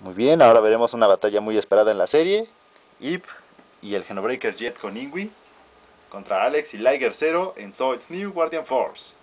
Muy bien, ahora veremos una batalla muy esperada en la serie. Yve y el Genobreaker Jet con Yngwie contra Alex y Liger Zero en ZNGF New Guardian Force.